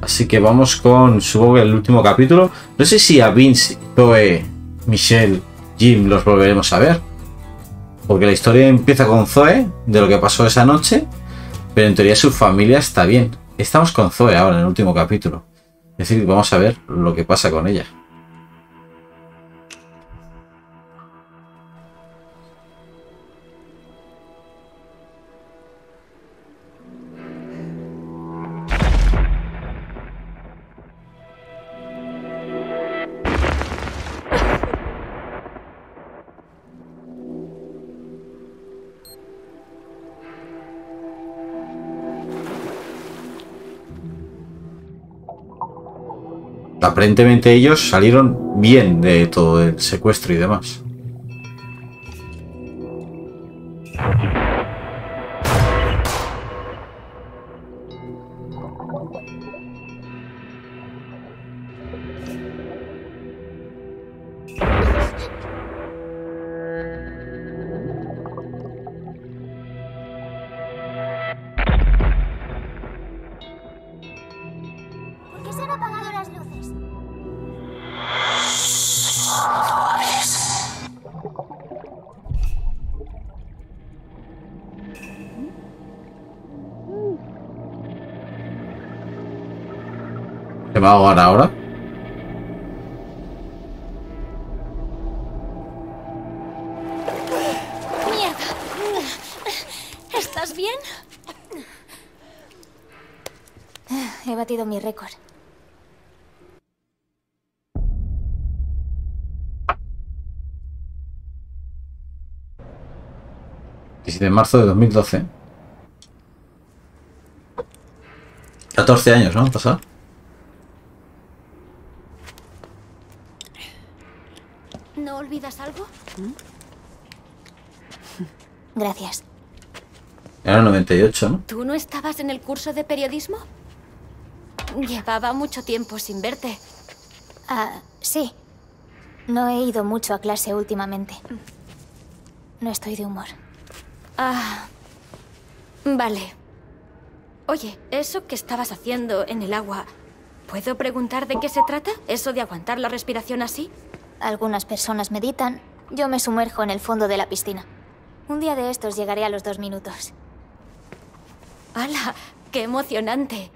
Así que vamos con, supongo que el último capítulo. No sé si a Vince, Zoe, Michelle, Jim los volveremos a ver. Porque la historia empieza con Zoe, de lo que pasó esa noche. Pero en teoría su familia está bien. Estamos con Zoe ahora en el último capítulo. Es decir, vamos a ver lo que pasa con ella. Aparentemente ellos salieron bien de todo el secuestro y demás. ¿Va a ahogar ahora? Mierda. ¿Estás bien? He batido mi récord. El 17 de marzo de 2012. 14 años, ¿no? ¿Pasado? ¿No olvidas algo? Gracias. Era 98, ¿no? ¿Tú no estabas en el curso de periodismo? Llevaba mucho tiempo sin verte. Ah, sí. No he ido mucho a clase últimamente. No estoy de humor. Ah, vale. Oye, eso que estabas haciendo en el agua, ¿puedo preguntar de qué se trata? ¿Eso de aguantar la respiración así? Algunas personas meditan, yo me sumerjo en el fondo de la piscina. Un día de estos llegaré a los 2 minutos. ¡Hala! ¡Qué emocionante!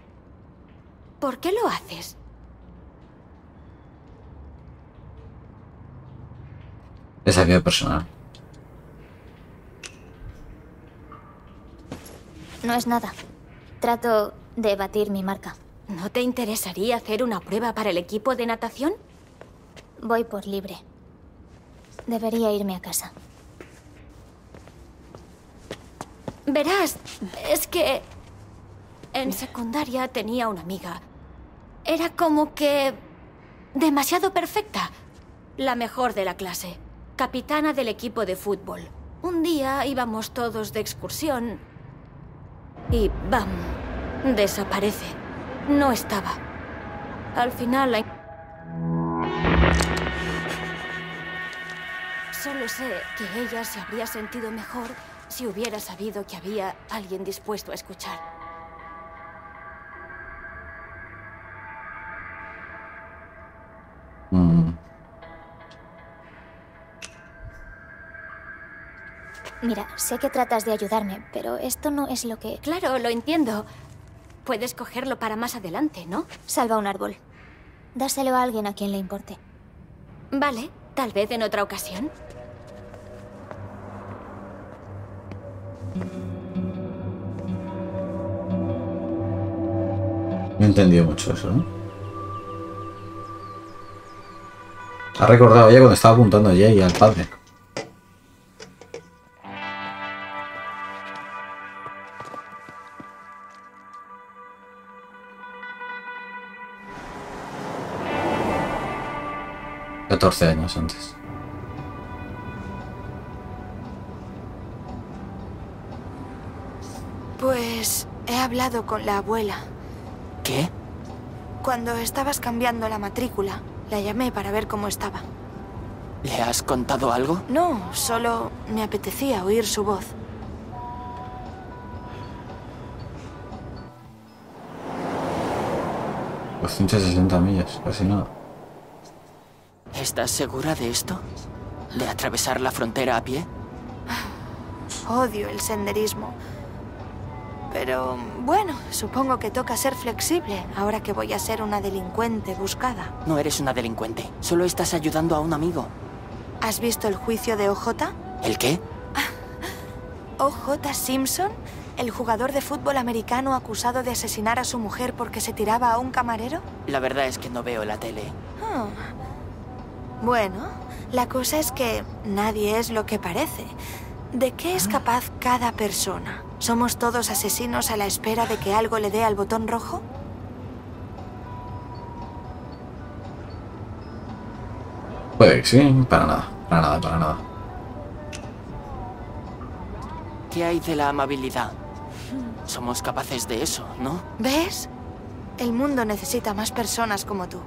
¿Por qué lo haces? Es aquello personal. No es nada. Trato de batir mi marca. ¿No te interesaría hacer una prueba para el equipo de natación? Voy por libre. Debería irme a casa. Verás, es que en secundaria tenía una amiga. Era como que demasiado perfecta. La mejor de la clase. Capitana del equipo de fútbol. Un día íbamos todos de excursión y ¡bam! Desaparece. No estaba. Al final la... Solo sé que ella se habría sentido mejor si hubiera sabido que había alguien dispuesto a escuchar. Mira, sé que tratas de ayudarme, pero esto no es lo que... Claro, lo entiendo. Puedes cogerlo para más adelante, ¿no? Salva un árbol. Dáselo a alguien a quien le importe. Vale. Tal vez en otra ocasión. No he entendido mucho eso, ¿no? Ha recordado ya cuando estaba apuntando a Jay al padre. años antes. Pues he hablado con la abuela. ¿Qué? Cuando estabas cambiando la matrícula, la llamé para ver cómo estaba. ¿Le has contado algo? No, solo me apetecía oír su voz. 260 millas, casi nada. ¿Estás segura de esto? ¿De atravesar la frontera a pie? Odio el senderismo. Pero, bueno, supongo que toca ser flexible ahora que voy a ser una delincuente buscada. No eres una delincuente, solo estás ayudando a un amigo. ¿Has visto el juicio de OJ? ¿El qué? OJ Simpson, el jugador de fútbol americano acusado de asesinar a su mujer porque se tiraba a un camarero. La verdad es que no veo la tele. Bueno, la cosa es que nadie es lo que parece. ¿De qué es capaz cada persona? ¿Somos todos asesinos a la espera de que algo le dé al botón rojo? Puede que sí, para nada. ¿Qué hay de la amabilidad? Somos capaces de eso, ¿no? ¿Ves? El mundo necesita más personas como tú.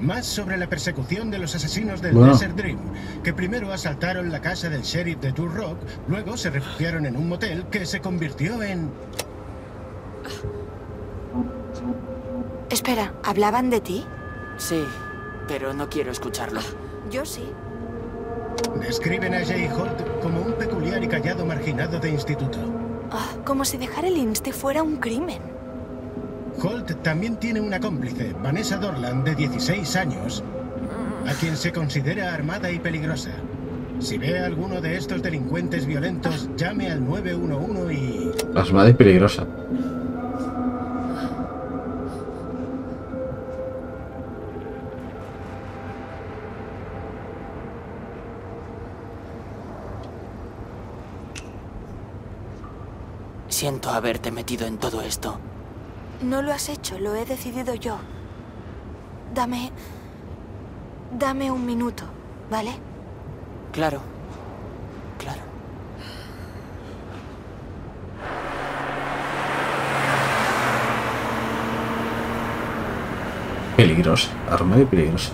Más sobre la persecución de los asesinos del Desert Dream, que primero asaltaron la casa del sheriff de Two Rock, luego se refugiaron en un motel que se convirtió en... Espera, ¿hablaban de ti? Sí, pero no quiero escucharlo. Yo sí. Describen a Jay Holt como un peculiar y callado marginado de instituto. Como si dejar el inste fuera un crimen. Holt también tiene una cómplice, Vanessa Dorland, de 16 años, a quien se considera armada y peligrosa. Si ve a alguno de estos delincuentes violentos, llame al 911 y... Armada y peligrosa. Siento haberte metido en todo esto. No lo has hecho, lo he decidido yo. Dame un minuto, ¿vale? Claro. Peligrosa, armada y peligrosa.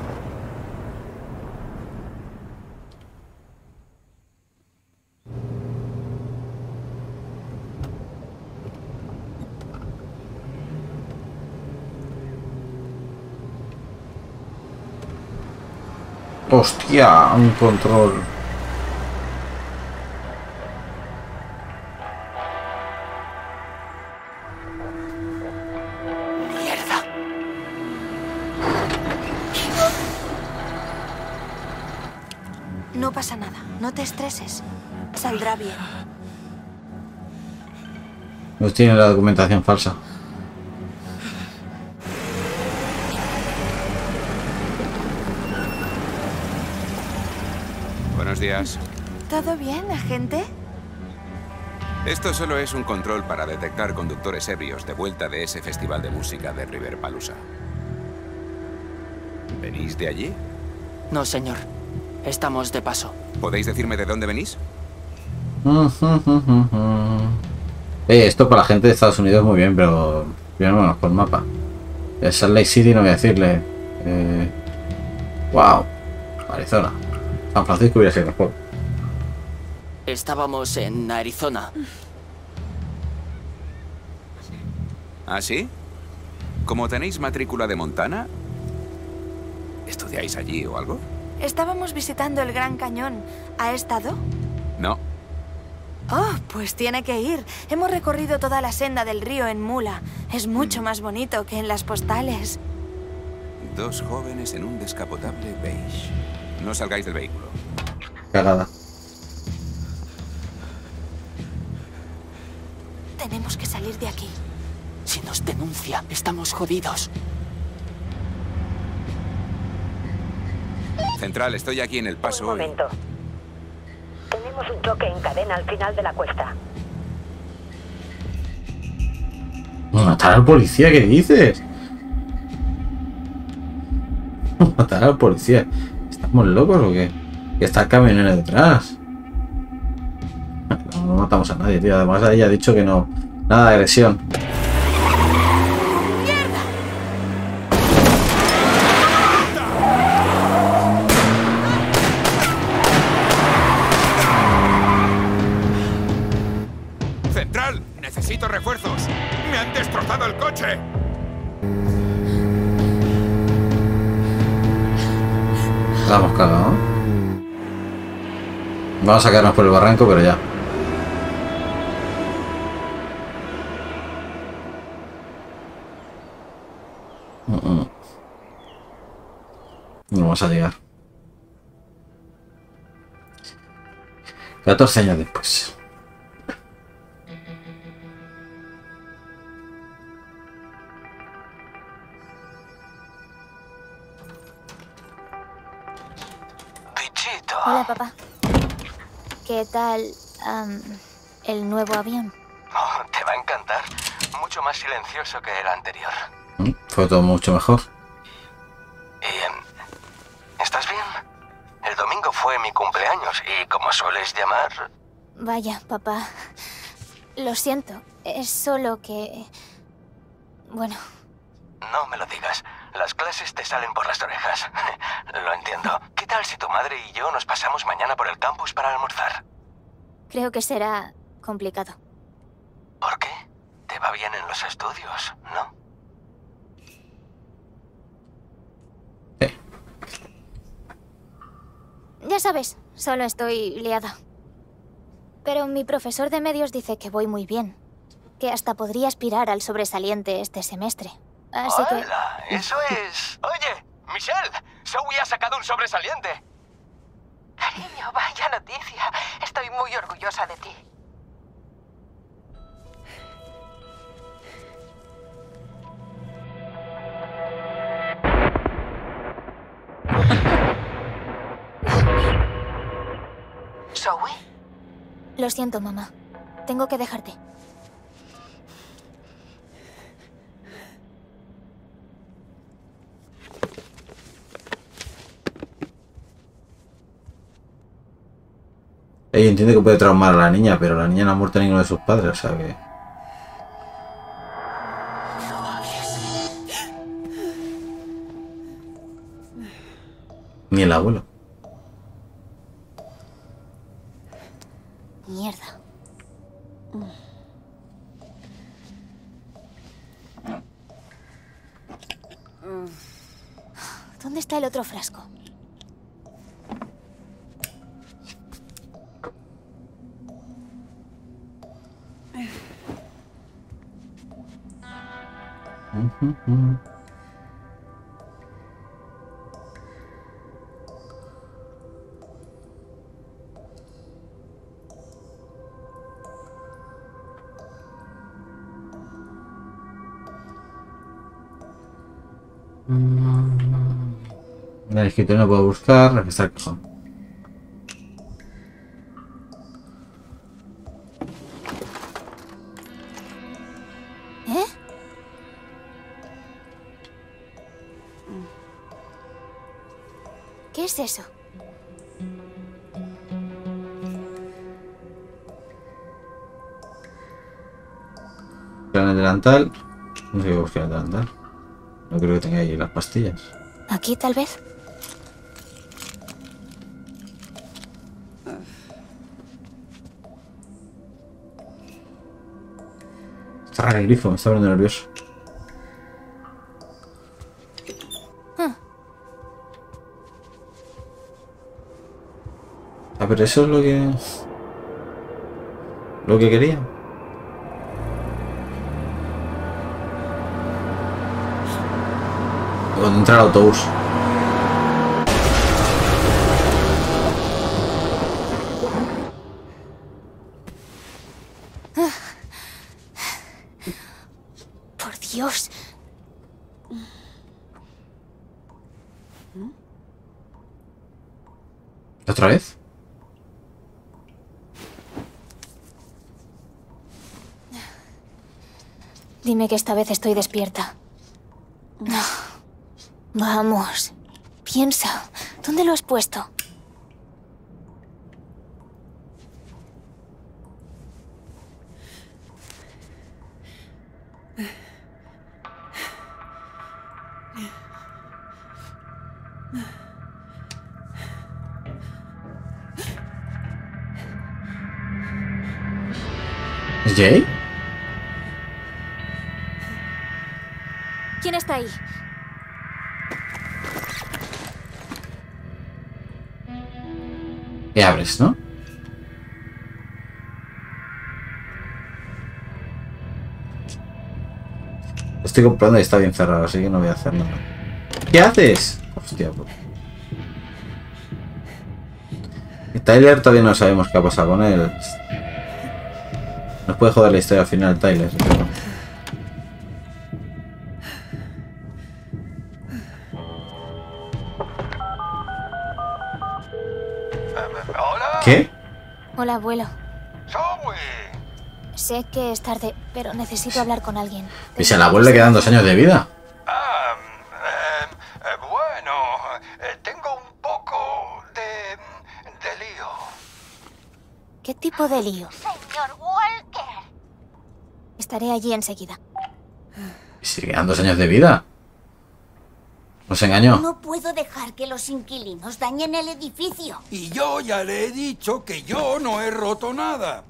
Hostia, un control. Mierda. No pasa nada, no te estreses. Saldrá bien. Nos tiene la documentación falsa. Días. ¿Todo bien, agente? Esto solo es un control para detectar conductores ebrios de vuelta de ese festival de música de River Palusa. ¿Venís de allí? No, señor. Estamos de paso. ¿Podéis decirme de dónde venís? Esto para la gente de Estados Unidos muy bien, pero... Bueno, por mapa. El Salt Lake City no voy a decirle. Wow. Arizona. San Francisco hubiera sido mejor. Estábamos en Arizona. ¿Ah, sí? ¿Como tenéis matrícula de Montana? ¿Estudiáis allí o algo? Estábamos visitando el Gran Cañón. ¿Ha estado? No. Oh, pues tiene que ir. Hemos recorrido toda la senda del río en mula. Es mucho más bonito que en las postales. Dos jóvenes en un descapotable beige. No salgáis del vehículo. Cagada. Tenemos que salir de aquí. Si nos denuncia, estamos jodidos. Central, estoy aquí en el paso. Un momento. Tenemos un choque en cadena al final de la cuesta. ¿Matar al policía? ¿Qué dices? ¿Matar al policía? ¿Estamos locos o qué? Que está el camionero detrás. No matamos a nadie, tío. Además, ella ha dicho que no. Nada de agresión. necesito refuerzos. ¡Me han destrozado el coche! Estamos cagados. Vamos a quedarnos por el barranco, pero ya. No vamos a llegar. 14 años después. Pichito. Hola, papá. ¿Qué tal el nuevo avión? Oh, te va a encantar. Mucho más silencioso que el anterior. Fue todo mucho mejor. ¿Estás bien? El domingo fue mi cumpleaños y, como sueles llamar... Vaya, papá. Lo siento. Es solo que... Bueno... No me lo digas. Las clases te salen por las orejas. Lo entiendo. ¿Qué tal si tu madre y yo nos pasamos mañana por el campus para almorzar? Creo que será complicado. ¿Por qué? Te va bien en los estudios, ¿no? Ya sabes, solo estoy liada. Pero mi profesor de medios dice que voy muy bien. Que hasta podría aspirar al sobresaliente este semestre. Así que... ¡Hola! ¡Eso es! ¡Oye! ¡Michelle! ¡Sohye ha sacado un sobresaliente! Cariño, vaya noticia. Estoy muy orgullosa de ti. ¿Zoe? Lo siento, mamá. Tengo que dejarte. Ella entiende que puede traumar a la niña, pero la niña no ha muerto a ninguno de sus padres, o sea que... Ni el abuelo. Mierda. ¿Dónde está el otro frasco? La escritura no puedo buscar, registrar cajón. ¿Eh? ¿Qué es eso? Plan delantal. No sé qué buscar el delantal. No creo que tenga ahí las pastillas. ¿Aquí tal vez? El grifo, me está poniendo nervioso. Ah, pero eso es lo que... Lo que quería. Cuando entra el autobús. Dios. ¿Otra vez? Dime que esta vez estoy despierta. No. Vamos. Piensa. ¿Dónde lo has puesto? ¿Jay? hasta ahí. ¿Qué abres, no? Lo estoy comprando y está bien cerrado, así que no voy a hacer nada. ¿Qué haces? Hostia, bro. Y Tyler todavía no sabemos qué ha pasado con él. Nos puede joder la historia al final, Tyler. ¿Hola? ¿Qué? Hola, abuelo. Sé que es tarde, pero necesito hablar con alguien. ¿Y si al abuelo le quedan 2 años de vida? Bueno, tengo un poco de lío. ¿Qué tipo de lío? Señor Walker. Estaré allí enseguida. ¿Y si quedan 2 años de vida? ¿Nos engañó? No puedo dejar que los inquilinos dañen el edificio. Y yo ya le he dicho que yo no he roto nada.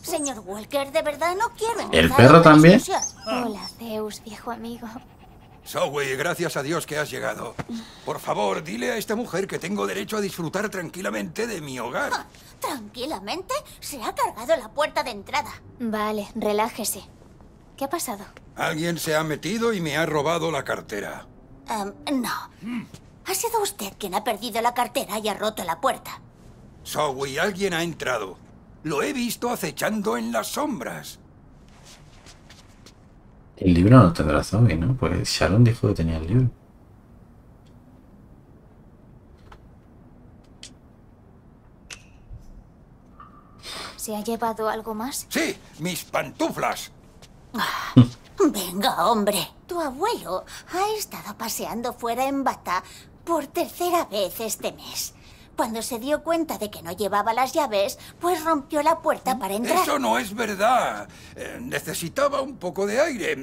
Señor Walker, de verdad no quiero. ¿El perro también? Hola, Zeus, viejo amigo. Sohye, gracias a Dios que has llegado. Por favor, dile a esta mujer que tengo derecho a disfrutar tranquilamente de mi hogar. ¿Tranquilamente? Se ha cargado la puerta de entrada. Vale, relájese. ¿Qué ha pasado? Alguien se ha metido y me ha robado la cartera. No. Ha sido usted quien ha perdido la cartera y ha roto la puerta. Sohye, alguien ha entrado. Lo he visto acechando en las sombras. El libro no tendrá Zombie, ¿no? Pues Sharon dijo que tenía el libro. ¿Se ha llevado algo más? Sí, mis pantuflas. Ah, venga, hombre. Tu abuelo ha estado paseando fuera en bata por 3ª vez este mes. Cuando se dio cuenta de que no llevaba las llaves, pues rompió la puerta para entrar. Eso no es verdad. Necesitaba un poco de aire.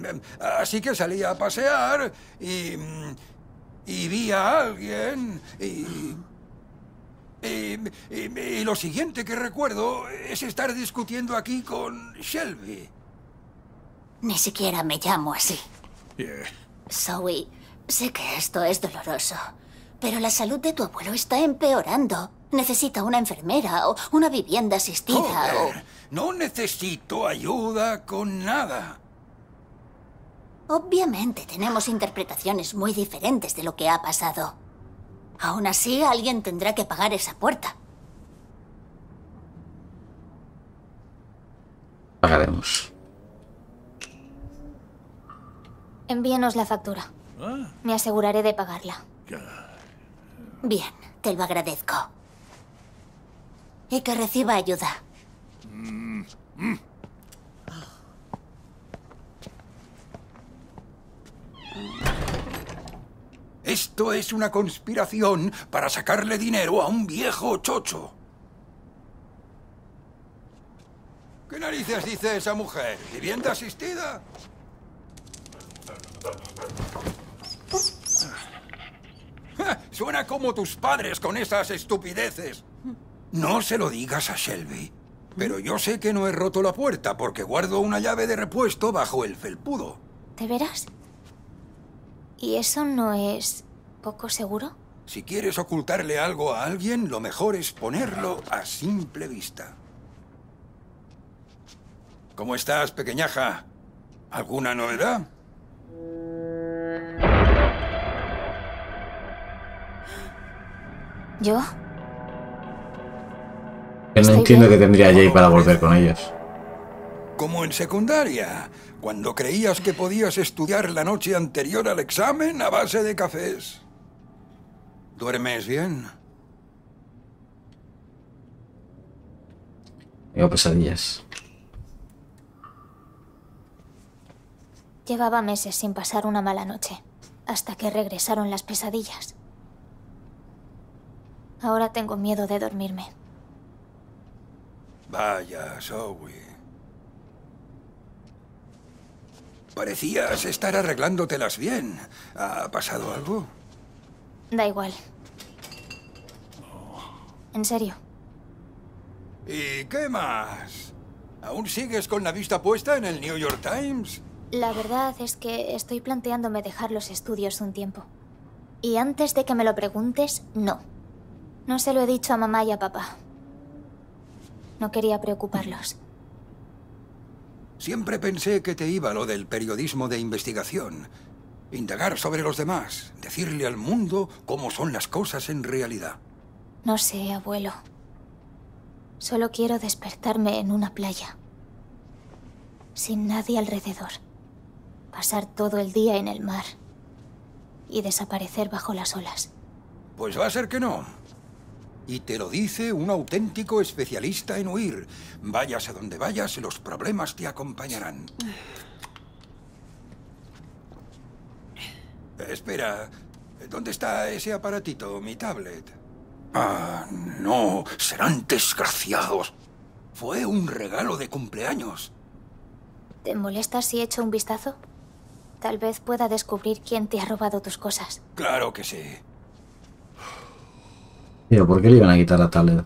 Así que salí a pasear y vi a alguien y lo siguiente que recuerdo es estar discutiendo aquí con Shelby. Ni siquiera me llamo así. Zoe, sé que esto es doloroso. Pero la salud de tu abuelo está empeorando. Necesita una enfermera o una vivienda asistida. Joder, o... No necesito ayuda con nada. Obviamente tenemos interpretaciones muy diferentes de lo que ha pasado. Aún así, alguien tendrá que pagar esa puerta. Pagaremos. Envíanos la factura. Me aseguraré de pagarla. Bien, te lo agradezco. Y que reciba ayuda. Esto es una conspiración para sacarle dinero a un viejo chocho. ¿Qué narices dice esa mujer? ¿Vivienda asistida? Suena como tus padres con esas estupideces. No se lo digas a Shelby. Pero yo sé que no he roto la puerta porque guardo una llave de repuesto bajo el felpudo. ¿De veras? ¿Y eso no es poco seguro? Si quieres ocultarle algo a alguien, lo mejor es ponerlo a simple vista. ¿Cómo estás, pequeñaja? ¿Alguna novedad? ¿Yo? Que no entiendo que tendría Jay para volver con ellos. Como en secundaria, cuando creías que podías estudiar la noche anterior al examen a base de cafés. ¿Duermes bien? Tengo pesadillas. Llevaba meses sin pasar una mala noche, hasta que regresaron las pesadillas. Ahora tengo miedo de dormirme. Vaya, Zoe. Parecías estar arreglándotelas bien. ¿Ha pasado algo? Da igual. En serio. ¿Y qué más? ¿Aún sigues con la vista puesta en el New York Times? La verdad es que estoy planteándome dejar los estudios un tiempo. Y antes de que me lo preguntes, no. No se lo he dicho a mamá y a papá. No quería preocuparlos. Siempre pensé que te iba lo del periodismo de investigación. Indagar sobre los demás, decirle al mundo cómo son las cosas en realidad. No sé, abuelo. Solo quiero despertarme en una playa. Sin nadie alrededor. Pasar todo el día en el mar. Y desaparecer bajo las olas. Pues va a ser que no. Y te lo dice un auténtico especialista en huir. Vayas a donde vayas, los problemas te acompañarán. Espera, ¿dónde está ese aparatito, mi tablet? Ah, no, serán desgraciados. Fue un regalo de cumpleaños. ¿Te molesta si echo un vistazo? Tal vez pueda descubrir quién te ha robado tus cosas. Claro que sí. Tío, ¿por qué le iban a quitar la tablet?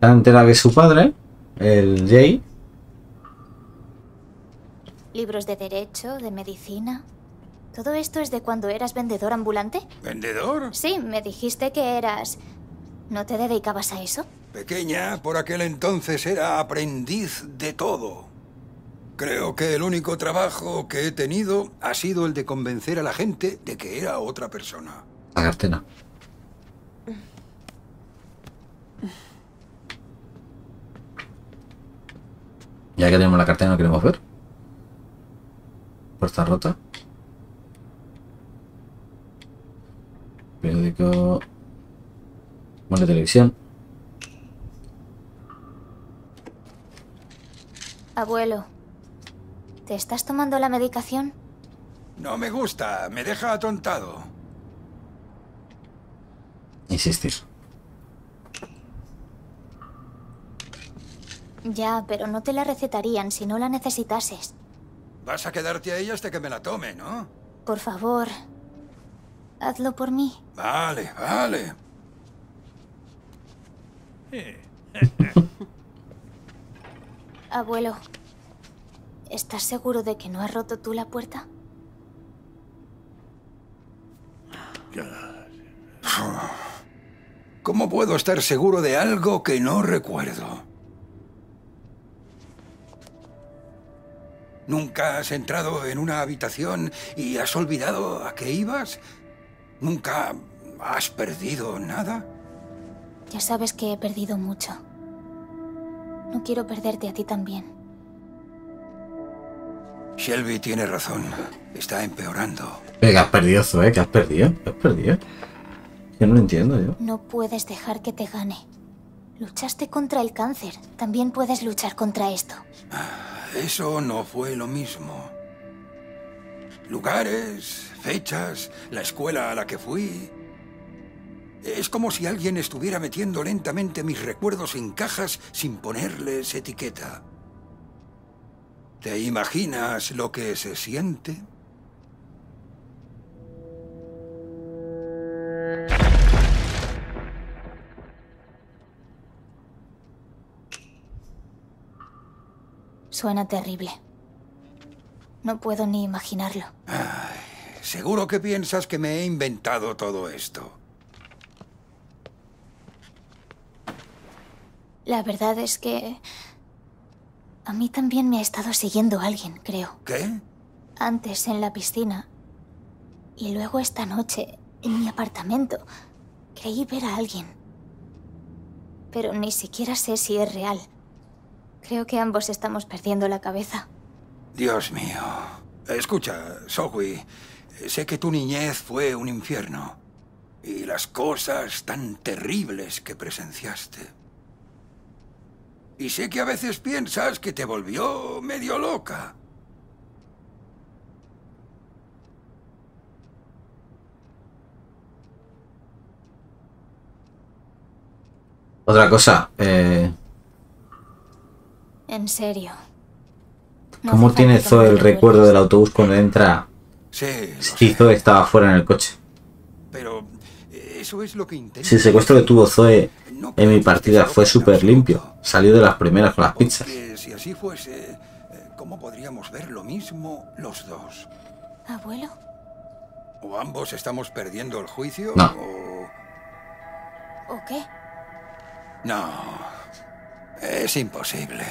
Dante era de su padre, el Jay. Libros de derecho, de medicina. ¿Todo esto es de cuando eras vendedor ambulante? ¿Vendedor? Sí, me dijiste que eras... ¿No te dedicabas a eso? Pequeña, por aquel entonces era aprendiz de todo. Creo que el único trabajo que he tenido ha sido el de convencer a la gente de que era otra persona. La cartera. Ya que tenemos la cartera, ¿no queremos ver? Puerta rota. Periódico. Bueno, televisión. Abuelo. ¿Te estás tomando la medicación? No me gusta, me deja atontado. Insistir. Ya, pero no te la recetarían si no la necesitases. Vas a quedarte ahí hasta que me la tome, ¿no? Por favor, hazlo por mí. Vale, vale. Abuelo. ¿Estás seguro de que no has roto tú la puerta? ¿Cómo puedo estar seguro de algo que no recuerdo? ¿Nunca has entrado en una habitación y has olvidado a qué ibas? ¿Nunca has perdido nada? Ya sabes que he perdido mucho. No quiero perderte a ti también. Shelby tiene razón. Está empeorando. ¿Qué has perdido, Zoe? ¿Qué has perdido? ¿Qué has perdido? Yo no lo entiendo, yo. No puedes dejar que te gane. Luchaste contra el cáncer. También puedes luchar contra esto. Eso no fue lo mismo. Lugares, fechas, la escuela a la que fui... Es como si alguien estuviera metiendo lentamente mis recuerdos en cajas sin ponerles etiqueta. ¿Te imaginas lo que se siente? Suena terrible. No puedo ni imaginarlo. Ay, seguro que piensas que me he inventado todo esto. La verdad es que... A mí también me ha estado siguiendo alguien, creo. ¿Qué? Antes en la piscina. Y luego esta noche, en mi apartamento, creí ver a alguien. Pero ni siquiera sé si es real. Creo que ambos estamos perdiendo la cabeza. Dios mío. Escucha, Sohye, sé que tu niñez fue un infierno. Y las cosas tan terribles que presenciaste. Y sé que a veces piensas que te volvió medio loca. Otra cosa, En serio. ¿Cómo tiene Zoe el recuerdo del autobús cuando entra? Sí. Si Zoe estaba fuera en el coche. Pero eso es lo que intento. Si el secuestro que tuvo Zoe en mi partida fue súper limpio. Salió de las primeras con las pizzas. Si así fuese, ¿Cómo podríamos ver lo mismo los dos? ¿Abuelo? ¿O ambos estamos perdiendo el juicio? No. ¿O qué? No. Es imposible.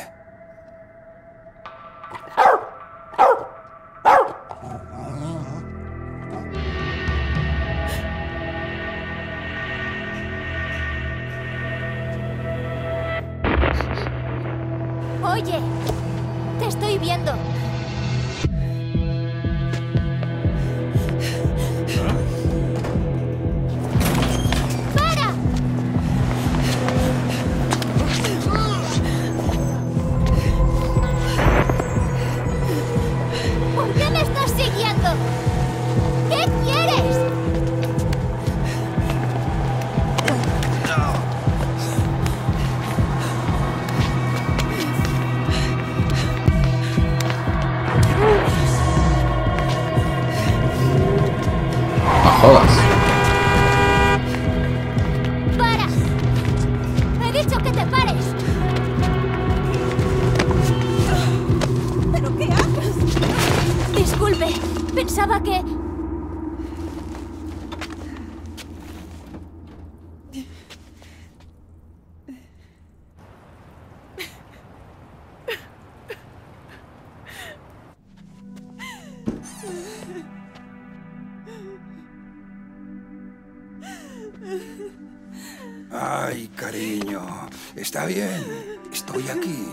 Oye, te estoy viendo. Está bien, estoy aquí.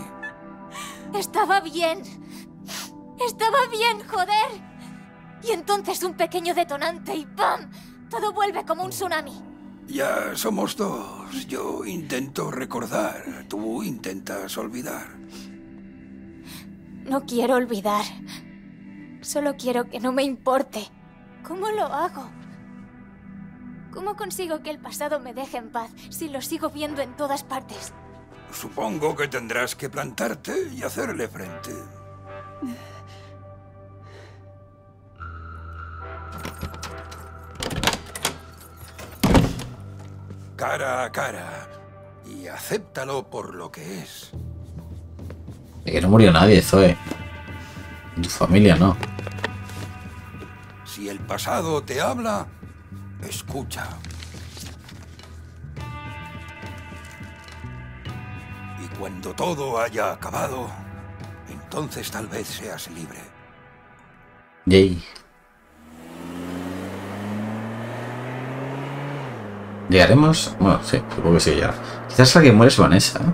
Estaba bien. Estaba bien, joder. Y entonces un pequeño detonante y ¡pam! Todo vuelve como un tsunami. Ya somos dos. Yo intento recordar. Tú intentas olvidar. No quiero olvidar. Solo quiero que no me importe. ¿Cómo lo hago? ¿Cómo consigo que el pasado me deje en paz si lo sigo viendo en todas partes? Supongo que tendrás que plantarte y hacerle frente. Cara a cara. Y acéptalo por lo que es. Es que no murió nadie, Zoe. Tu familia no. Si el pasado te habla, escucha. Y cuando todo haya acabado, entonces tal vez seas libre. Jay. ¿Llegaremos? Bueno, sí, supongo que sí ya. Quizás la que muere es Vanessa, ¿eh?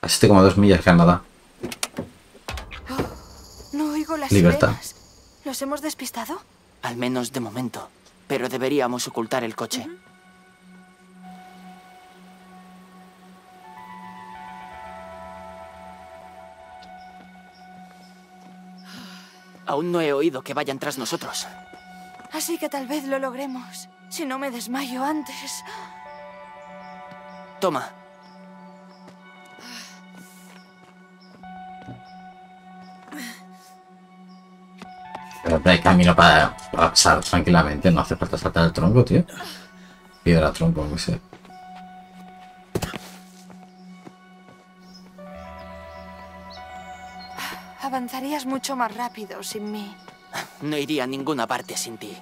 A 7,2 millas Canadá. No oigo las libertad. Sirenas. ¿Los hemos despistado? Al menos de momento. Pero deberíamos ocultar el coche. Aún no he oído que vayan tras nosotros. Así que tal vez lo logremos. Si no me desmayo antes. Toma. Pero hay camino para pasar tranquilamente, no hace falta saltar el tronco, tío. Piedra, tronco, no sé. Avanzarías mucho más rápido sin mí. No iría a ninguna parte sin ti.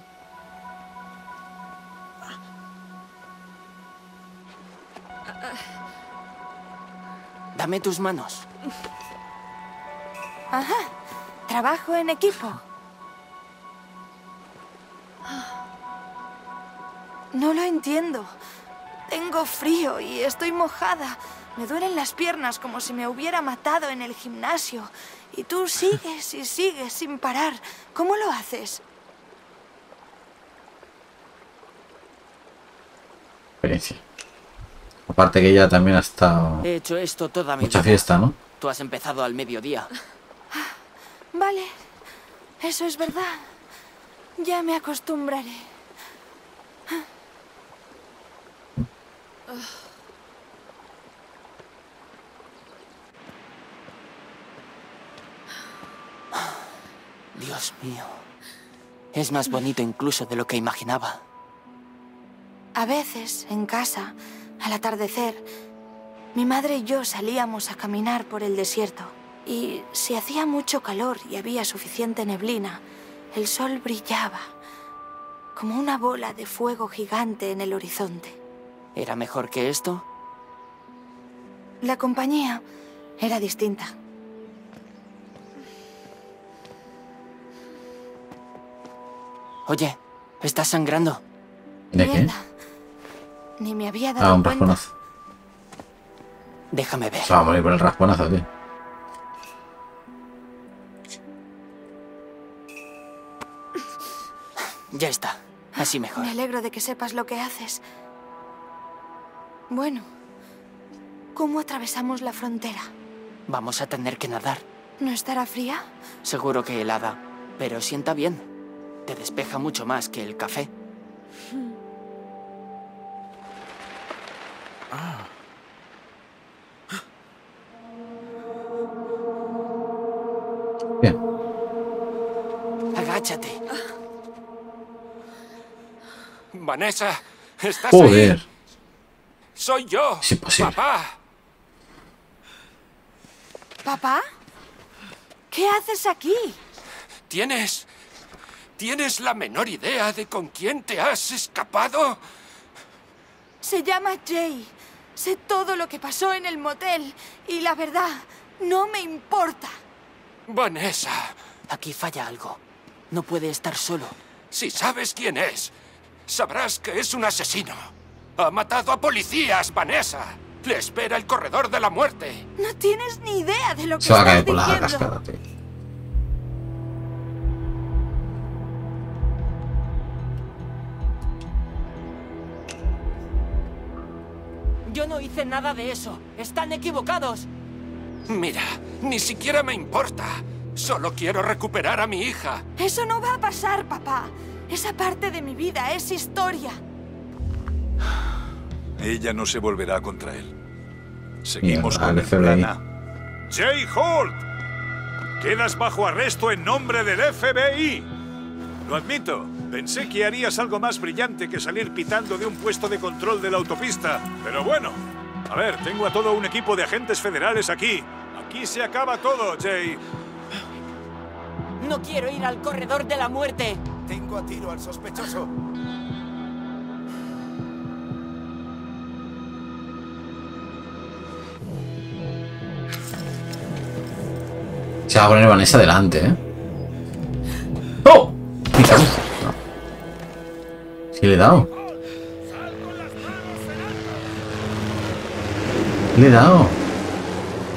Dame tus manos. Ajá, trabajo en equipo. No lo entiendo. Tengo frío y estoy mojada. Me duelen las piernas como si me hubiera matado en el gimnasio. Y tú sigues y sigues sin parar. ¿Cómo lo haces? Experiencia. Aparte que ella también ha estado... He hecho esto toda mi vida. Mucha fiesta, ¿no? Tú has empezado al mediodía. Vale. Eso es verdad. Ya me acostumbraré. Dios mío. Es más bonito incluso de lo que imaginaba. A veces, en casa, al atardecer, mi madre y yo salíamos a caminar por el desierto. Y si hacía mucho calor y había suficiente neblina, el sol brillaba como una bola de fuego gigante en el horizonte. ¿Era mejor que esto? La compañía era distinta. Oye, ¿estás sangrando? ¿De qué? Ni me había dado un rasponazo. Déjame ver. Se va a morir por el rasponazo, tío. Ya está. Así mejor. Me alegro de que sepas lo que haces. Bueno, ¿cómo atravesamos la frontera? Vamos a tener que nadar. ¿No estará fría? Seguro que helada, pero sienta bien. Te despeja mucho más que el café. Ah. Bien. Agáchate. Vanessa, ¿estás Joder. Ahí? Soy yo. Es imposible. Papá. ¿Papá? ¿Qué haces aquí? ¿Tienes la menor idea de con quién te has escapado? Se llama Jay. Sé todo lo que pasó en el motel y la verdad no me importa. Vanessa. Aquí falla algo. No puede estar solo. Si sabes quién es, sabrás que es un asesino. Ha matado a policías, Vanessa. Le espera el corredor de la muerte. No tienes ni idea de lo que estás diciendo. Yo no hice nada de eso. Están equivocados. Mira, ni siquiera me importa. Solo quiero recuperar a mi hija. Eso no va a pasar, papá. Esa parte de mi vida es historia. Ella no se volverá contra él. Seguimos con el plan A. Jay Holt, quedas bajo arresto en nombre del FBI. Lo admito. Pensé que harías algo más brillante que salir pitando de un puesto de control de la autopista. Pero bueno, a ver, tengo a todo un equipo de agentes federales aquí. Aquí se acaba todo, Jay. No quiero ir al corredor de la muerte. Tengo a tiro al sospechoso. Se va a poner Vanessa delante, ¿eh? ¡Oh! ¿Qué le he dado? ¿Le he dado?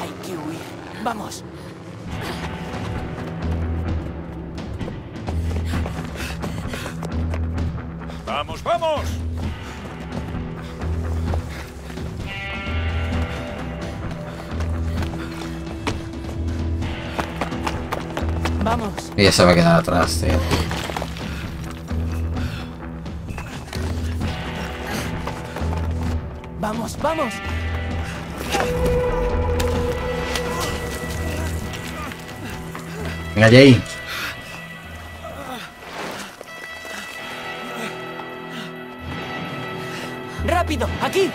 Hay que huir. Vamos. Vamos, vamos. Vamos. Ella se va a quedar atrás, tío. ¡Vamos, vamos! Venga, Jay. ¡Rápido! ¡Aquí!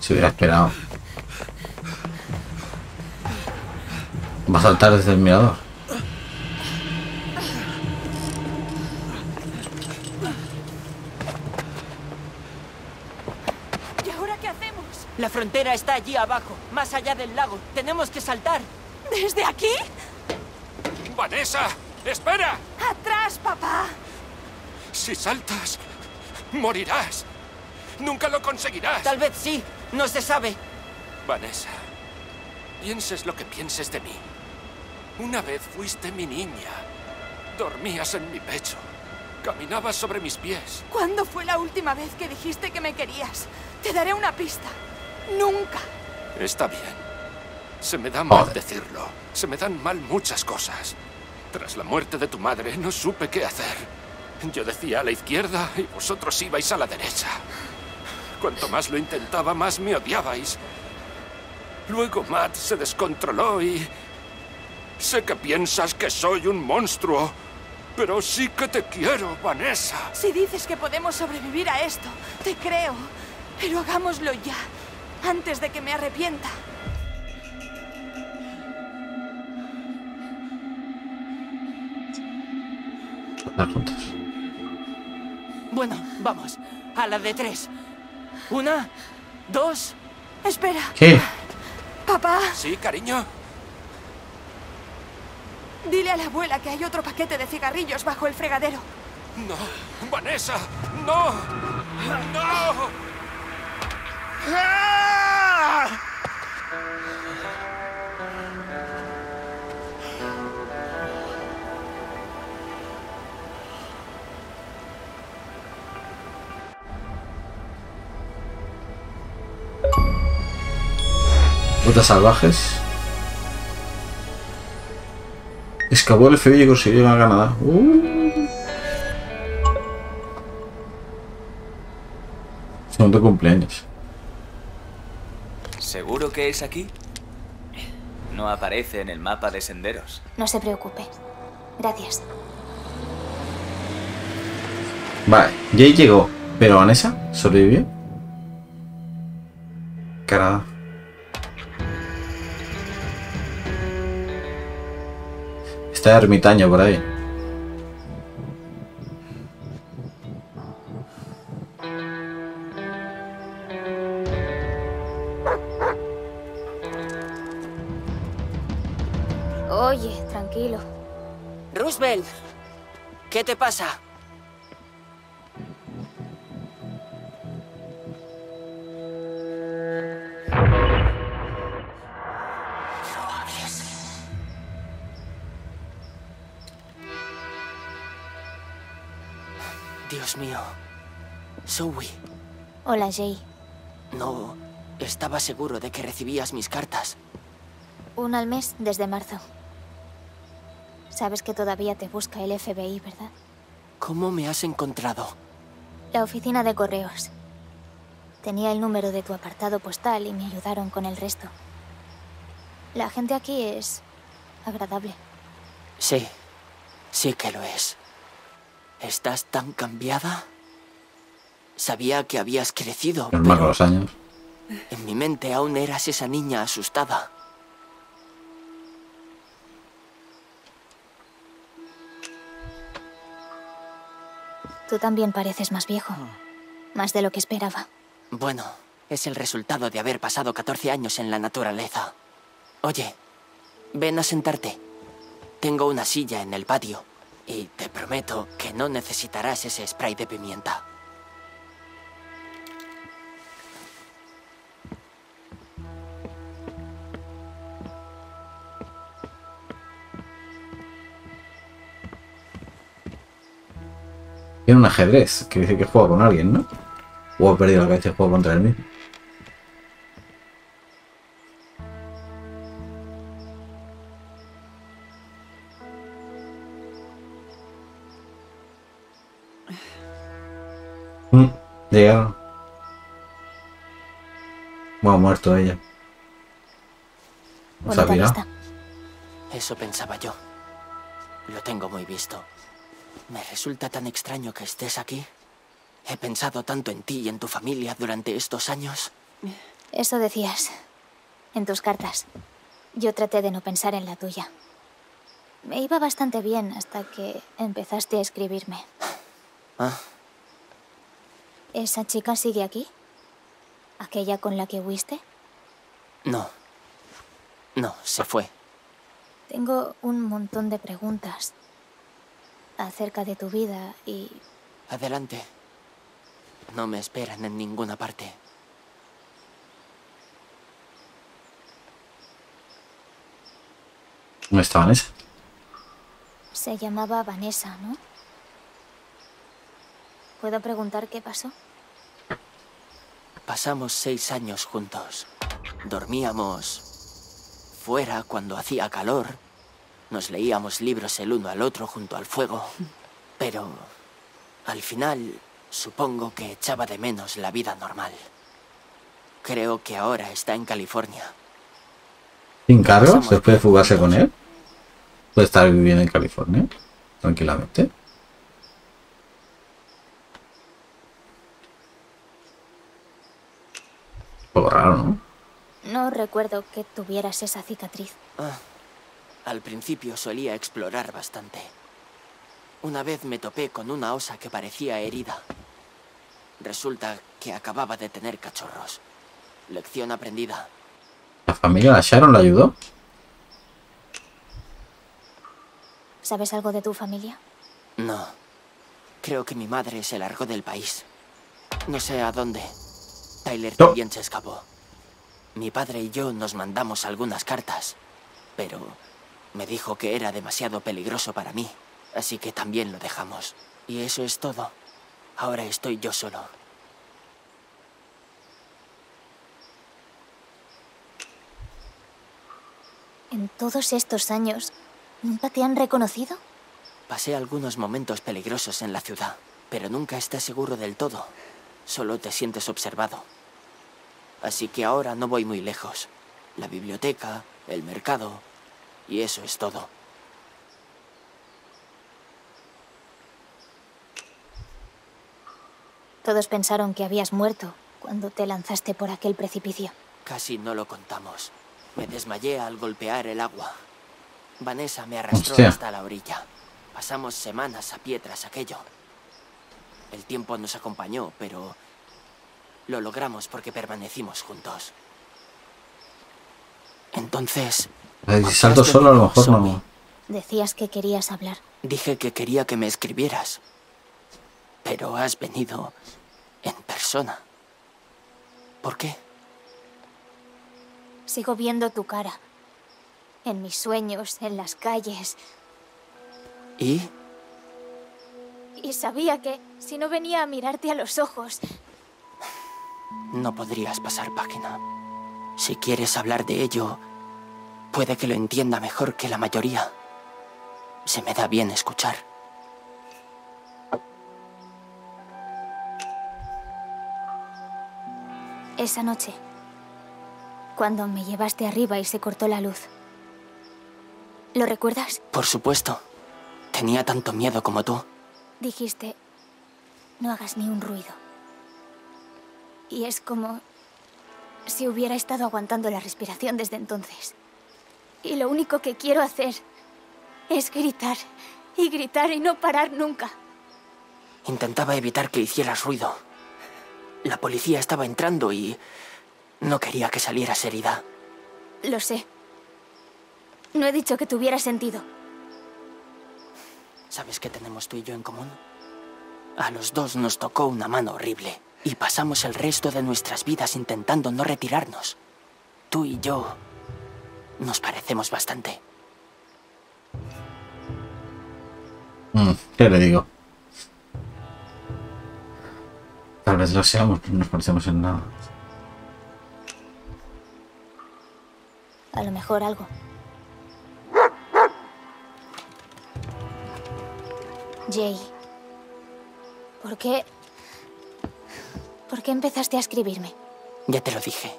Se hubiera esperado. Va a saltar desde el mirador. ¿Y ahora qué hacemos? La frontera está allí abajo, más allá del lago. Tenemos que saltar. ¿Desde aquí? ¡Vanessa! ¡Espera! ¡Atrás, papá! Si saltas, morirás. Nunca lo conseguirás. Tal vez sí. No se sabe. Vanessa, pienses lo que pienses de mí. Una vez fuiste mi niña. Dormías en mi pecho. Caminabas sobre mis pies. ¿Cuándo fue la última vez que dijiste que me querías? Te daré una pista. Nunca. Está bien. Se me da mal decirlo. Se me dan mal muchas cosas. Tras la muerte de tu madre, no supe qué hacer. Yo decía a la izquierda y vosotros ibais a la derecha. Cuanto más lo intentaba, más me odiabais. Luego Matt se descontroló y... Sé que piensas que soy un monstruo, pero sí que te quiero, Vanessa. Si dices que podemos sobrevivir a esto, te creo. Pero hagámoslo ya, antes de que me arrepienta. Bueno, vamos. A la de tres. Una, dos... Espera. ¿Qué? ¿Papá? Sí, cariño. Dile a la abuela que hay otro paquete de cigarrillos bajo el fregadero. No, Vanessa, no. No. ¡Ah! Rutas salvajes. Excavó el FBI y consiguió llegar a Canadá. Segundo cumpleaños. ¿Seguro que es aquí? No aparece en el mapa de senderos. No se preocupe. Gracias. Vale, Jay llegó. ¿Pero Vanessa sobrevivió? Canadá. Está ermitaño por ahí. Oye, tranquilo. Roosevelt, ¿qué te pasa? Dios mío. Sohye. Hola, Jay. No, estaba seguro de que recibías mis cartas. Una al mes desde marzo. Sabes que todavía te busca el FBI, ¿verdad? ¿Cómo me has encontrado? La oficina de correos. Tenía el número de tu apartado postal y me ayudaron con el resto. La gente aquí es... agradable. Sí, sí que lo es. ¿Estás tan cambiada? Sabía que habías crecido, pero los años. En mi mente aún eras esa niña asustada. Tú también pareces más viejo. Más de lo que esperaba. Bueno, es el resultado de haber pasado 14 años en la naturaleza. Oye, ven a sentarte. Tengo una silla en el patio. Y te prometo que no necesitarás ese spray de pimienta. Tiene un ajedrez que dice que juega con alguien, ¿no? O ha perdido la cabeza y juega contra él mismo. Llegaron. Bueno, muerto ella. ¿No sabía? Eso pensaba yo. Lo tengo muy visto. Me resulta tan extraño que estés aquí. He pensado tanto en ti y en tu familia durante estos años. Eso decías. En tus cartas. Yo traté de no pensar en la tuya. Me iba bastante bien hasta que empezaste a escribirme. ¿Ah? ¿Esa chica sigue aquí? ¿Aquella con la que huiste? No. No, se fue. Tengo un montón de preguntas acerca de tu vida y... Adelante. No me esperan en ninguna parte. ¿Dónde estaban esas? Se llamaba Vanessa, ¿no? ¿Puedo preguntar qué pasó? Pasamos 6 años juntos. Dormíamos fuera cuando hacía calor. Nos leíamos libros el uno al otro junto al fuego. Pero al final supongo que echaba de menos la vida normal. Creo que ahora está en California. ¿Sin cargo? ¿Se puede fugarse con él? Puede estar viviendo en California tranquilamente. Un poco raro, ¿no? No recuerdo que tuvieras esa cicatriz. Ah, al principio solía explorar bastante. Una vez me topé con una osa que parecía herida. Resulta que acababa de tener cachorros. Lección aprendida. ¿La familia de Sharon la ayudó? ¿Sabes algo de tu familia? No. Creo que mi madre se largó del país. No sé a dónde. Tyler también se escapó. Mi padre y yo nos mandamos algunas cartas, pero me dijo que era demasiado peligroso para mí, así que también lo dejamos. Y eso es todo. Ahora estoy yo solo. En todos estos años, ¿nunca te han reconocido? Pasé algunos momentos peligrosos en la ciudad, pero nunca estás seguro del todo. Solo te sientes observado. Así que ahora no voy muy lejos. La biblioteca, el mercado, y eso es todo. Todos pensaron que habías muerto cuando te lanzaste por aquel precipicio. Casi no lo contamos. Me desmayé al golpear el agua. Vanessa me arrastró hasta la orilla. Pasamos semanas a pie tras aquello. El tiempo nos acompañó, pero lo logramos porque permanecimos juntos. Entonces... Si salto solo, a lo mejor no... Decías que querías hablar. Dije que quería que me escribieras. Pero has venido en persona. ¿Por qué? Sigo viendo tu cara. En mis sueños, en las calles. ¿Y? Y sabía que si no venía a mirarte a los ojos... No podrías pasar página. Si quieres hablar de ello, puede que lo entienda mejor que la mayoría. Se me da bien escuchar. Esa noche, cuando me llevaste arriba y se cortó la luz, ¿lo recuerdas? Por supuesto. Tenía tanto miedo como tú. Dijiste, no hagas ni un ruido. Y es como si hubiera estado aguantando la respiración desde entonces. Y lo único que quiero hacer es gritar y no parar nunca. Intentaba evitar que hicieras ruido. La policía estaba entrando y no quería que salieras herida. Lo sé. No he dicho que tuviera sentido. ¿Sabes qué tenemos tú y yo en común? A los dos nos tocó una mano horrible y pasamos el resto de nuestras vidas intentando no retirarnos. Tú y yo nos parecemos bastante. ¿Qué le digo? Tal vez lo seamos, pero no nos parecemos en nada. A lo mejor algo. Jay, ¿por qué empezaste a escribirme? Ya te lo dije.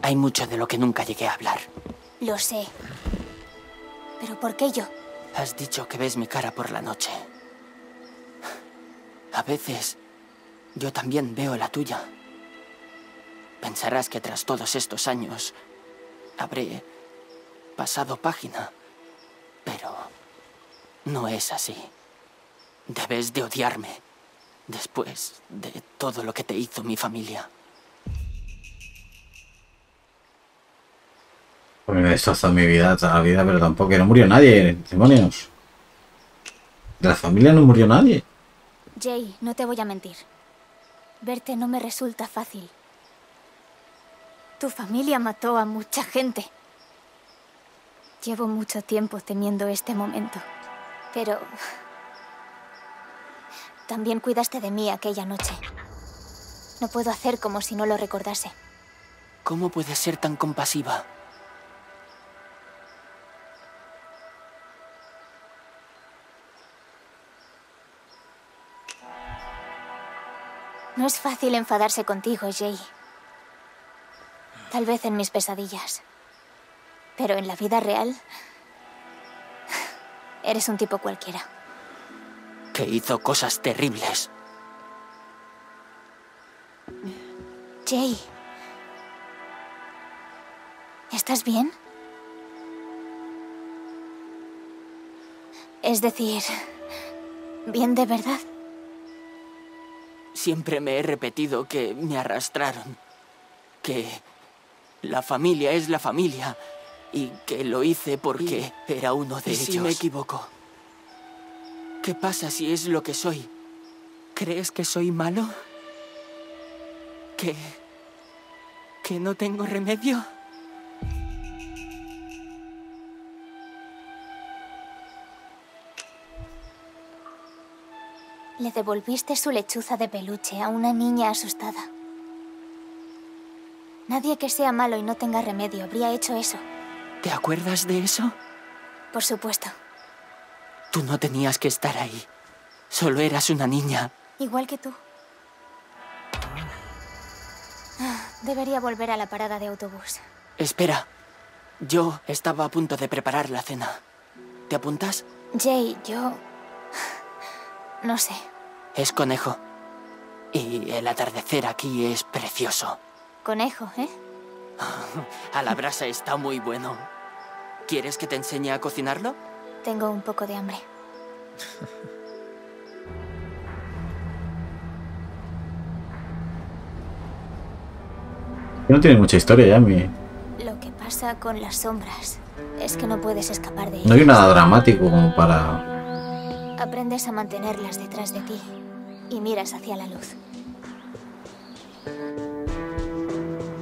Hay mucho de lo que nunca llegué a hablar. Lo sé. ¿Pero por qué yo? Has dicho que ves mi cara por la noche. A veces, yo también veo la tuya. Pensarás que tras todos estos años, habré pasado página. Pero no es así. Debes de odiarme, después de todo lo que te hizo mi familia. Pues me destrozó mi vida, toda la vida, pero tampoco, que no murió nadie, demonios. De la familia no murió nadie. Jay, no te voy a mentir. Verte no me resulta fácil. Tu familia mató a mucha gente. Llevo mucho tiempo temiendo este momento. Pero... también cuidaste de mí aquella noche. No puedo hacer como si no lo recordase. ¿Cómo puedes ser tan compasiva? No es fácil enfadarse contigo, Jay. Tal vez en mis pesadillas. Pero en la vida real... eres un tipo cualquiera. Que hizo cosas terribles. Jay. ¿Estás bien? Es decir, ¿bien de verdad? Siempre me he repetido que me arrastraron. Que la familia es la familia. Y que lo hice porque era uno de ellos. Si me equivoco. ¿Qué pasa si es lo que soy? ¿Crees que soy malo? ¿Que no tengo remedio? Le devolviste su lechuza de peluche a una niña asustada. Nadie que sea malo y no tenga remedio habría hecho eso. ¿Te acuerdas de eso? Por supuesto. Tú no tenías que estar ahí. Solo eras una niña. Igual que tú. Debería volver a la parada de autobús. Espera. Yo estaba a punto de preparar la cena. ¿Te apuntas? Jay, yo... no sé. Es conejo. Y el atardecer aquí es precioso. Conejo, ¿eh? A la brasa está muy bueno. ¿Quieres que te enseñe a cocinarlo? Tengo un poco de hambre. No tiene mucha historia ya, mi... Lo que pasa con las sombras es que no puedes escapar de ellas. No hay nada dramático como para... Aprendes a mantenerlas detrás de ti y miras hacia la luz.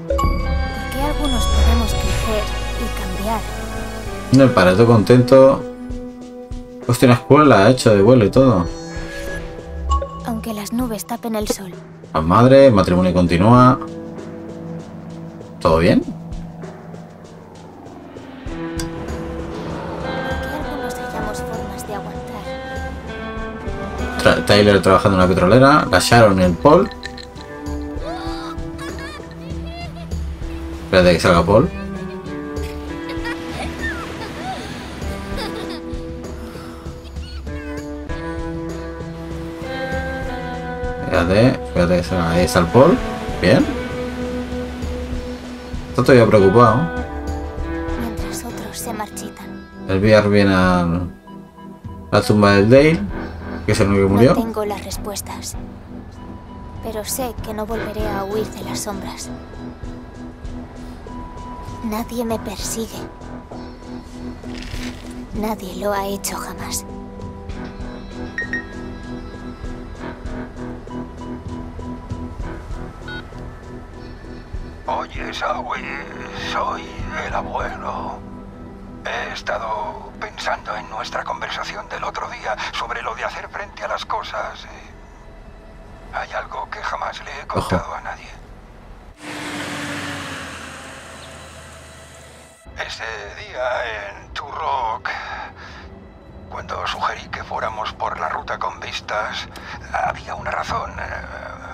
¿Por qué algunos podemos crecer y cambiar? No, para todo contento. Hostia, una escuela ha hecho de vuelo y todo. Aunque las nubes tapen el sol. Las madres, matrimonio continúa. ¿Todo bien? Tyler trabajando en una petrolera, la Sharon y el Paul. Espérate que salga Paul. Espérate que salga. Ahí está el Paul. Bien. Está todavía preocupado. Mientras otros se marchitan. El VR viene a la tumba del Dale. Que es el único que murió. No tengo las respuestas, pero sé que no volveré a huir de las sombras. Nadie me persigue. Nadie lo ha hecho jamás. Oye, Zoe, soy el abuelo. He estado pensando en nuestra conversación del otro día sobre lo de hacer frente a las cosas. Hay algo que jamás le he contado a nadie. Ese día en Tu Rock, cuando sugerí que fuéramos por la ruta con vistas, había una razón.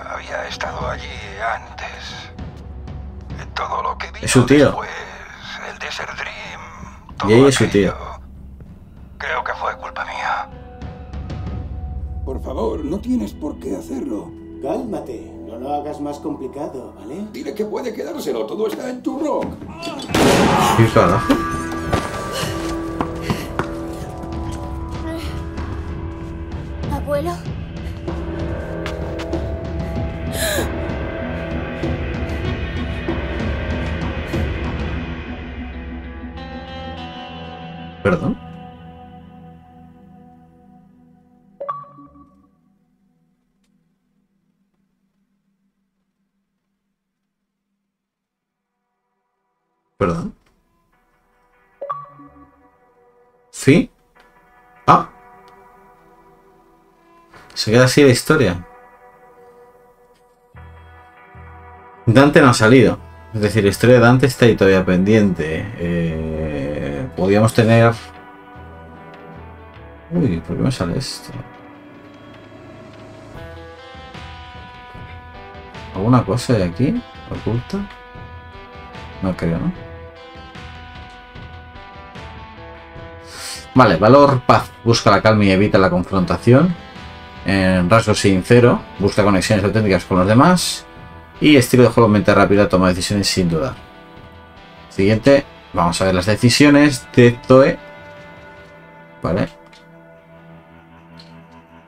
Había estado allí antes. Todo lo que vi es su tío. Pues el Desert Dream. Y ahí es su tío. Creo que fue culpa mía. Por favor, no tienes por qué hacerlo. Cálmate, no lo hagas más complicado, ¿vale? Dile que puede quedárselo, todo está en Tu Rock. Sí, claro. ¿Abuelo? ¿Perdón? ¿Perdón? ¿Sí? Ah, Se queda así la historia. Dante no ha salido. Es decir, la historia de Dante está ahí todavía pendiente. Podríamos tener... Uy, ¿por qué me sale esto? ¿Alguna cosa de aquí? ¿Oculta? No creo, ¿no? Vale, valor, paz. Busca la calma y evita la confrontación. Rasgo sincero. Busca conexiones auténticas con los demás. Y estilo de juego, mente rápida, toma decisiones sin dudar. Siguiente. Vamos a ver las decisiones de Zoe. Vale.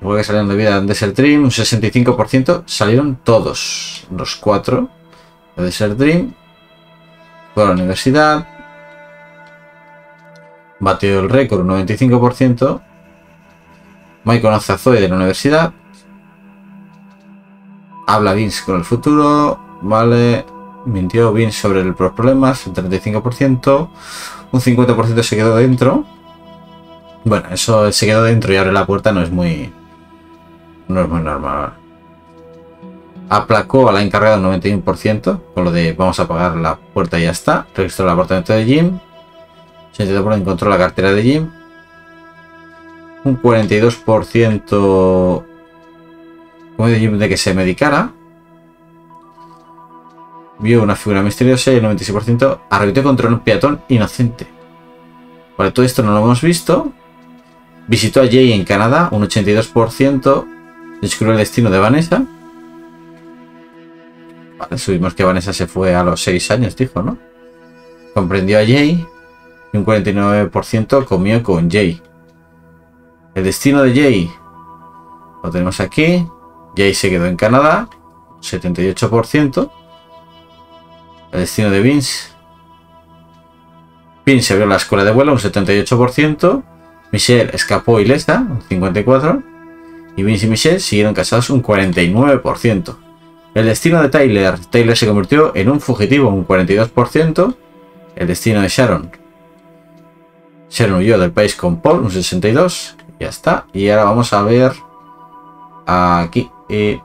Luego que salieron de vida en Desert Dream, un 65%. Salieron todos. Los 4 de Desert Dream. Fue a la universidad. Batió el récord, un 95%. Mike conoce a Zoe de la universidad. Habla Vince con el futuro. Vale. Mintió Vince sobre los problemas, un 35%. Un 50% se quedó dentro. Bueno, eso se quedó dentro y abre la puerta, no es muy normal. Aplacó a la encargada un 91%, con lo de vamos a apagar la puerta y ya está. Registró el apartamento de Jim. Se encontró la cartera de Jim. Un 42% de Jim de que se medicara. Vio una figura misteriosa y el 96% arremetió contra un peatón inocente. Vale, todo esto no lo hemos visto. Visitó a Jay en Canadá, un 82%. Descubrió el destino de Vanessa. Vale, subimos que Vanessa se fue a los 6 años, dijo, ¿no? Comprendió a Jay. Y un 49% comió con Jay. El destino de Jay lo tenemos aquí. Jay se quedó en Canadá, 78%. El destino de Vince. Vince abrió la escuela de vuelo, un 78%. Michelle escapó ilesa, un 54%. Y Vince y Michelle siguieron casados, un 49%. El destino de Tyler. Tyler se convirtió en un fugitivo, un 42%. El destino de Sharon. Sharon huyó del país con Paul, un 62%. Ya está. Y ahora vamos a ver aquí la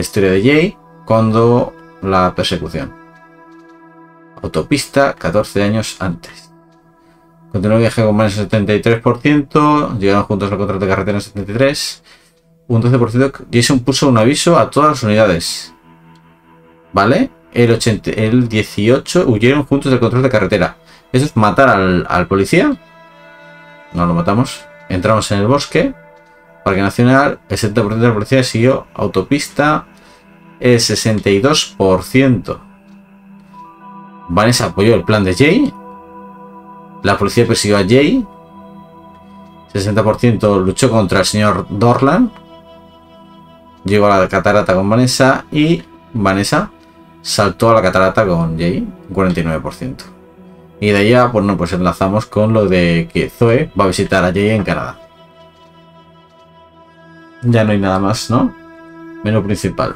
historia de Jay cuando la persecución. Autopista, 14 años antes. Continuó el viaje con más del 73%. Llegaron juntos al contrato de carretera en 73%. Un 12%. Jason puso un aviso a todas las unidades. ¿Vale? El 18% huyeron juntos del control de carretera. Eso es matar al policía. No lo matamos. Entramos en el bosque. Parque Nacional. El 70% de la policía siguió autopista. El 62%. Vanessa apoyó el plan de Jay. La policía persiguió a Jay. 60% luchó contra el señor Dorland. Llegó a la catarata con Vanessa. Y Vanessa saltó a la catarata con Jay. 49%. Y de allá, bueno, pues enlazamos con lo de que Zoe va a visitar a Jay en Canadá. Ya no hay nada más, ¿no? Menú principal.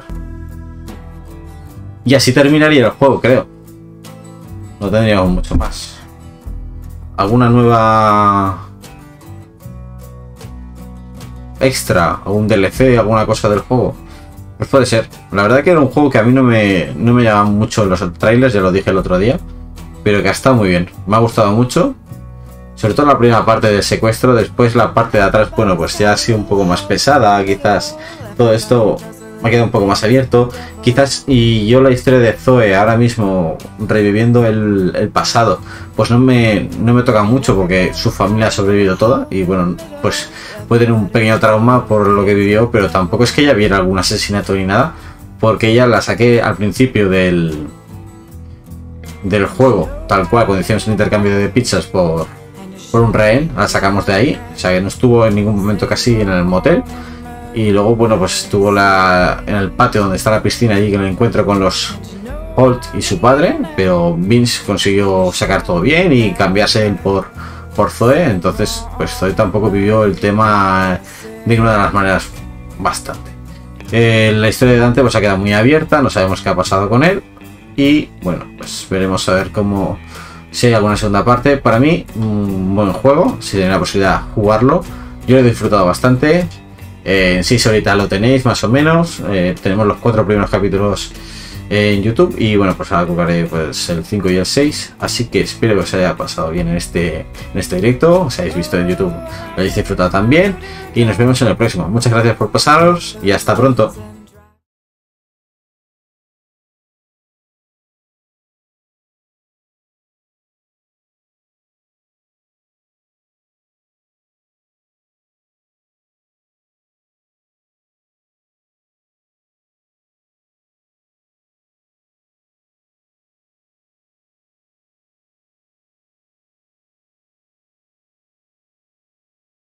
Y así terminaría el juego, creo. No tendríamos mucho más. ¿Alguna nueva extra? ¿Algún DLC? ¿Alguna cosa del juego? Pues puede ser. La verdad que era un juego que a mí no me llamaban mucho los trailers, ya lo dije el otro día. Pero que ha estado muy bien, me ha gustado mucho, sobre todo la primera parte del secuestro. Después la parte de atrás, bueno, pues ya ha sido un poco más pesada, quizás todo esto me ha quedado un poco más abierto, quizás, y yo la historia de Zoe ahora mismo, reviviendo el pasado, pues no me toca mucho porque su familia ha sobrevivido toda y bueno, pues puede tener un pequeño trauma por lo que vivió, pero tampoco es que ella viera algún asesinato ni nada, porque ella la saqué al principio del juego, tal cual, cuando hicimos un intercambio de pizzas por un rehén, la sacamos de ahí, o sea que no estuvo en ningún momento casi en el motel, y luego, bueno, pues estuvo en el patio donde está la piscina allí, que lo encuentro con los Holt y su padre, pero Vince consiguió sacar todo bien y cambiarse él por Zoe, entonces pues Zoe tampoco vivió el tema de una de las maneras bastante. La historia de Dante pues ha quedado muy abierta, no sabemos qué ha pasado con él. Y bueno, pues veremos a ver cómo, si hay alguna segunda parte. Para mí, un buen juego, si tiene la posibilidad de jugarlo. Yo lo he disfrutado bastante. En 6 horitas lo tenéis más o menos. Tenemos los 4 primeros capítulos en YouTube y bueno, pues ahora colgaré pues el 5 y el 6, así que espero que os haya pasado bien en este directo, si habéis visto en YouTube lo habéis disfrutado también y nos vemos en el próximo. Muchas gracias por pasaros y hasta pronto.